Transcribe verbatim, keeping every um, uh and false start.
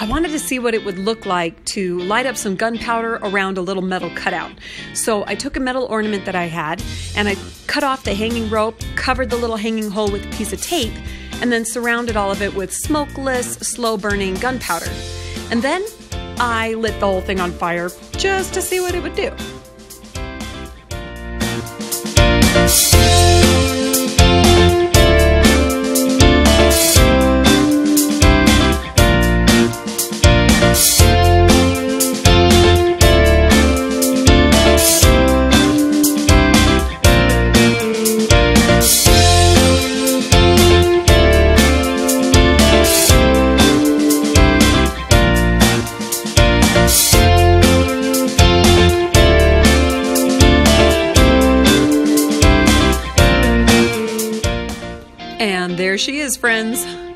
I wanted to see what it would look like to light up some gunpowder around a little metal cutout. So I took a metal ornament that I had and I cut off the hanging rope, covered the little hanging hole with a piece of tape, and then surrounded all of it with smokeless, slow-burning gunpowder. And then I lit the whole thing on fire just to see what it would do. And there she is, friends.